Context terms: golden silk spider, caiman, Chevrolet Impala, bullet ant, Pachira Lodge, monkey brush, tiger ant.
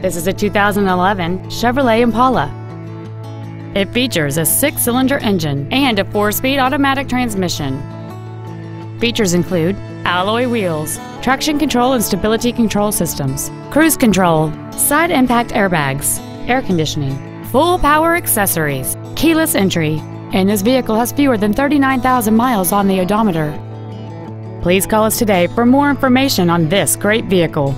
This is a 2011 Chevrolet Impala. It features a 6-cylinder engine and a 4-speed automatic transmission. Features include alloy wheels, traction control and stability control systems, cruise control, side impact airbags, air conditioning, full power accessories, keyless entry, and this vehicle has fewer than 39,000 miles on the odometer. Please call us today for more information on this great vehicle.